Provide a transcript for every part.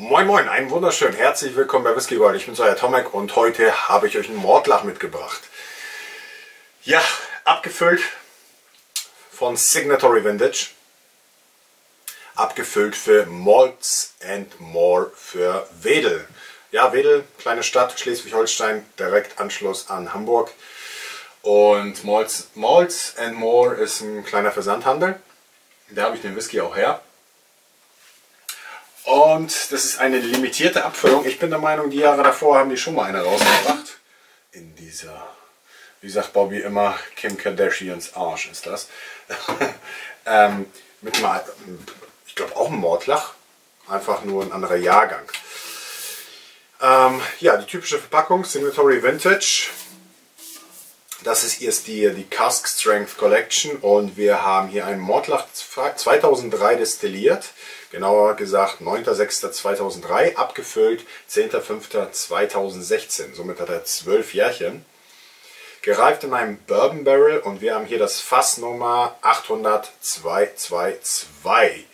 Moin Moin, einen wunderschönen herzlich willkommen bei Whisky World. Ich bin's, euer Tomek, und heute habe ich euch einen Mortlach mitgebracht. Ja, abgefüllt von Signatory Vintage. Abgefüllt für Malts and More für Wedel. Ja, Wedel, kleine Stadt, Schleswig-Holstein, direkt Anschluss an Hamburg. Und Malts and More ist ein kleiner Versandhandel. Da habe ich den Whisky auch her. Und das ist eine limitierte Abfüllung. Ich bin der Meinung, die Jahre davor haben die schon mal eine rausgebracht. In dieser, wie sagt Bobby immer, Kim Kardashians Arsch ist das. Mit mal, ich glaube auch ein Mortlach, einfach nur ein anderer Jahrgang. Ja, die typische Verpackung, Signatory Vintage. Das ist jetzt die Cask Strength Collection, und wir haben hier einen Mortlach 2003 destilliert. Genauer gesagt 9.06.2003, abgefüllt 10.05.2016, somit hat er 12 Jährchen. Gereift in einem Bourbon Barrel, und wir haben hier das Fass Nummer 800-222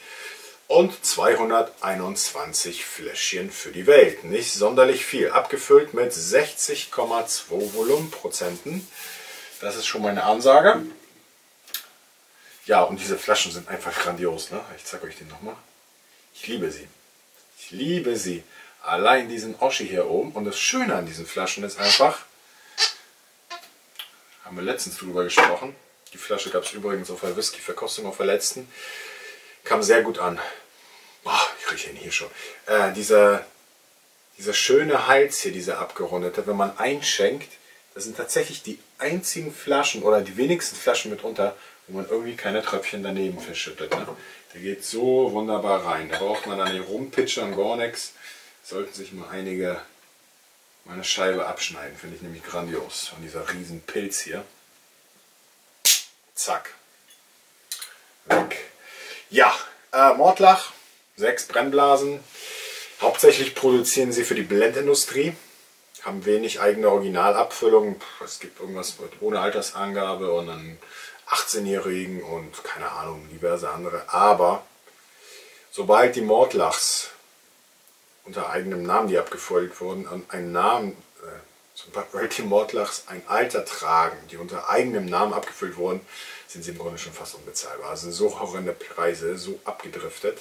und 221 Fläschchen für die Welt. Nicht sonderlich viel, abgefüllt mit 60,2 Volumenprozenten. Das ist schon meine Ansage. Ja, und diese Flaschen sind einfach grandios, ne? Ich zeige euch die nochmal. Ich liebe sie. Ich liebe sie. Allein diesen Oschi hier oben. Und das Schöne an diesen Flaschen ist einfach, haben wir letztens drüber gesprochen, die Flasche gab es übrigens auf der Whisky-Verkostung auf der letzten, kam sehr gut an. Boah, ich rieche ihn hier schon. Dieser schöne Hals hier, dieser abgerundete, wenn man einschenkt, das sind tatsächlich die einzigen Flaschen oder die wenigsten Flaschen mitunter, wo man irgendwie keine Tröpfchen daneben verschüttet. Ne? Der geht so wunderbar rein. Da braucht man dann nicht rumpitschern, gar nichts. Sollten sich mal einige meine Scheibe abschneiden. Finde ich nämlich grandios. Und dieser riesen Pilz hier. Zack. Weg. Ja, Mortlach. 6 Brennblasen. Hauptsächlich produzieren sie für die Blendindustrie. Haben wenig eigene Originalabfüllungen. Es gibt irgendwas ohne Altersangabe und dann 18-Jährigen und keine Ahnung, diverse andere. Aber sobald die Mortlachs unter eigenem Namen, die abgefüllt wurden, einen Namen, sobald die Mortlachs ein Alter tragen, die unter eigenem Namen abgefüllt wurden, sind sie im Grunde schon fast unbezahlbar. Also so horrende Preise, so abgedriftet.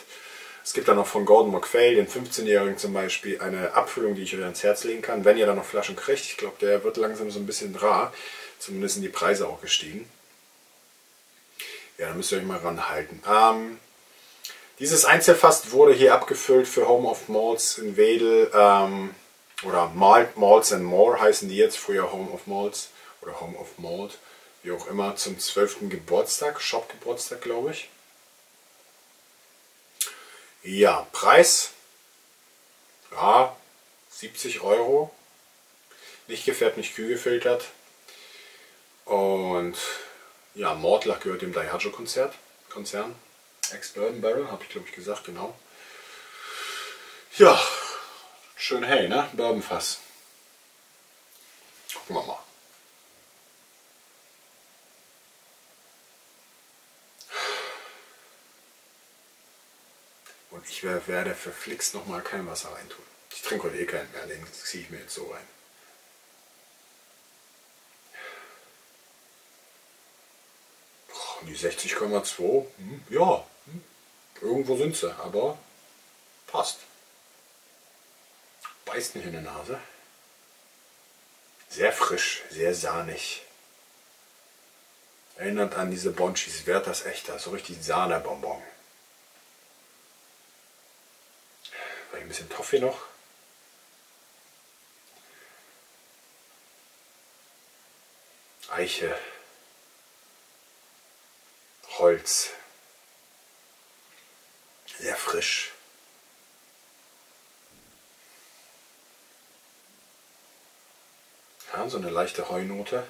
Es gibt dann noch von Gordon McPhail, den 15-Jährigen zum Beispiel, eine Abfüllung, die ich euch ans Herz legen kann. Wenn ihr da noch Flaschen kriegt, ich glaube, der wird langsam so ein bisschen rar. Zumindest sind die Preise auch gestiegen. Ja, da müsst ihr euch mal ranhalten. Dieses Einzelfass wurde hier abgefüllt für Home of Malt in Wedel, oder Malts and More heißen die jetzt, früher Home of Malt oder Home of Malt, wie auch immer, zum 12. Geburtstag, Shop-Geburtstag, glaube ich. Ja, Preis, ja, 70 €, nicht gefärbt, nicht kühl gefiltert, und ja, Mortlach gehört dem Diageo-Konzern. Ex-Bourbon Barrel, habe ich glaube ich gesagt, genau. Ja, schön hell, ne? Bourbonfass. Gucken wir mal. Und ich werde verflixt nochmal kein Wasser reintun. Ich trinke heute eh keinen mehr, den ziehe ich mir jetzt so rein. Die 60,2, ja, irgendwo sind sie, aber passt. Beißt nicht in der Nase. Sehr frisch, sehr sahnig. Erinnert an diese Bonchis, wäre das echter, so richtig Sahnebonbon. Ein bisschen Toffee noch. Eiche. Holz, sehr frisch. Ja, so eine leichte Heunote.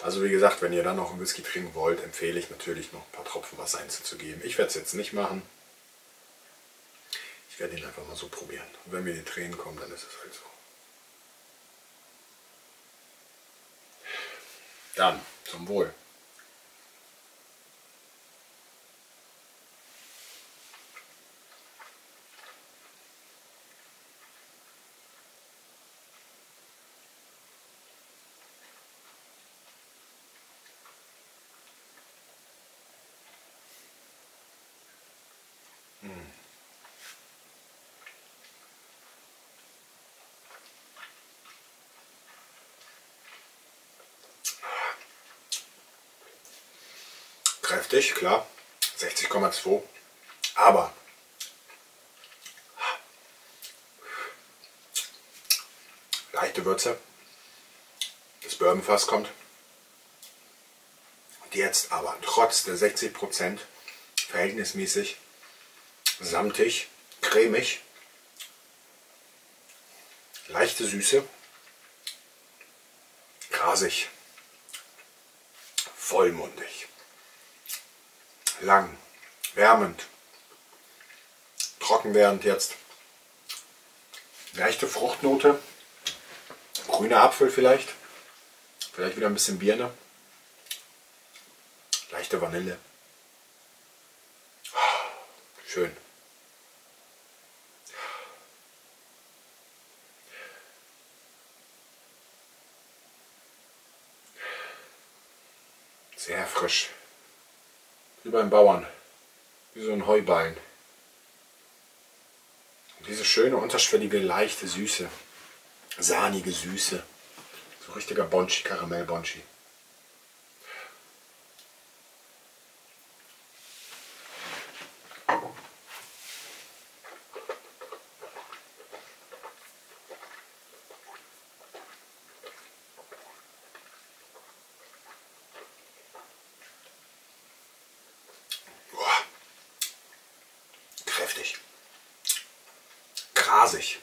Also wie gesagt, wenn ihr dann noch einen Whisky trinken wollt, empfehle ich natürlich noch ein paar Tropfen Wasser einzugeben. Ich werde es jetzt nicht machen. Ich werde ihn einfach mal so probieren. Und wenn mir die Tränen kommen, dann ist es halt so. Dann, zum Wohl. heftig, klar, 60,2, aber leichte Würze, das Bourbonfass kommt und jetzt aber trotz der 60% verhältnismäßig samtig, cremig, leichte Süße, grasig, vollmundig, lang, wärmend, trocken während jetzt, leichte Fruchtnote, grüner Apfel vielleicht, vielleicht wieder ein bisschen Birne, leichte Vanille, schön. Sehr frisch, wie beim Bauern, wie so ein Heuballen. Und diese schöne, unterschwellige, leichte Süße, sahnige Süße, so richtiger Bonchi, Karamell-Bonchi. Grasig.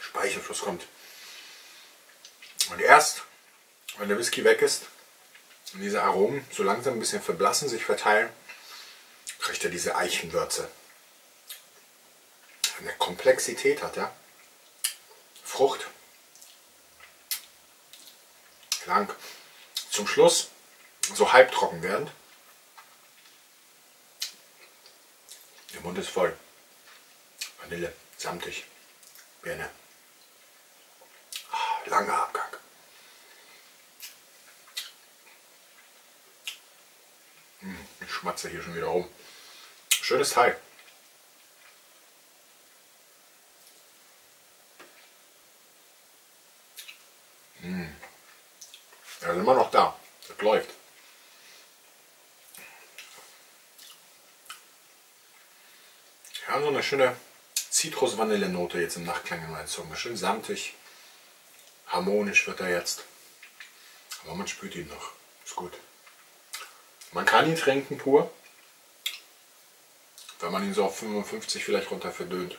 Speichelfluss kommt. Und erst, wenn der Whisky weg ist und diese Aromen so langsam ein bisschen verblassen, sich verteilen, kriegt er diese Eichenwürze. Eine Komplexität hat er. Frucht. Lang. Zum Schluss so halbtrocken werdend. Der Mund ist voll. Vanille, samtig, Birne. Langer Abgang. Ich schmatze hier schon wieder rum. Schönes Teil. Er ist immer noch da. Das läuft. Wir haben so eine schöne Zitrus-Vanille-Note jetzt im Nachklang in meinen Zungen. Schön samtig, harmonisch wird er jetzt. Aber man spürt ihn noch. Ist gut. Man kann ihn trinken pur, wenn man ihn so auf 55 vielleicht runter verdünnt.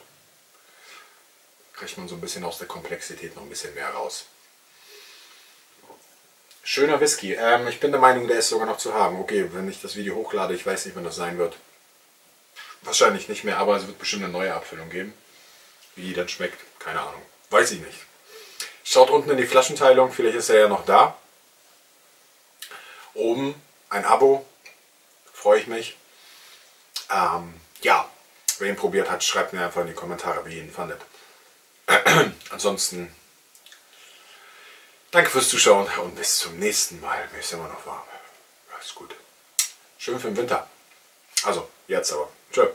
Kriegt man so ein bisschen aus der Komplexität noch ein bisschen mehr raus. Schöner Whisky. Ich bin der Meinung, der ist sogar noch zu haben. Okay, wenn ich das Video hochlade, ich weiß nicht, wann das sein wird. Wahrscheinlich nicht mehr, aber es wird bestimmt eine neue Abfüllung geben. Wie die dann schmeckt, keine Ahnung. Weiß ich nicht. Schaut unten in die Flaschenteilung, vielleicht ist er ja noch da. Oben ein Abo, freue ich mich. Ja, wer ihn probiert hat, schreibt mir einfach in die Kommentare, wie ihr ihn fandet. Ansonsten, danke fürs Zuschauen und bis zum nächsten Mal. Mir ist immer noch warm. Alles gut. Schön für den Winter. Also, jetzt aber. Tschö.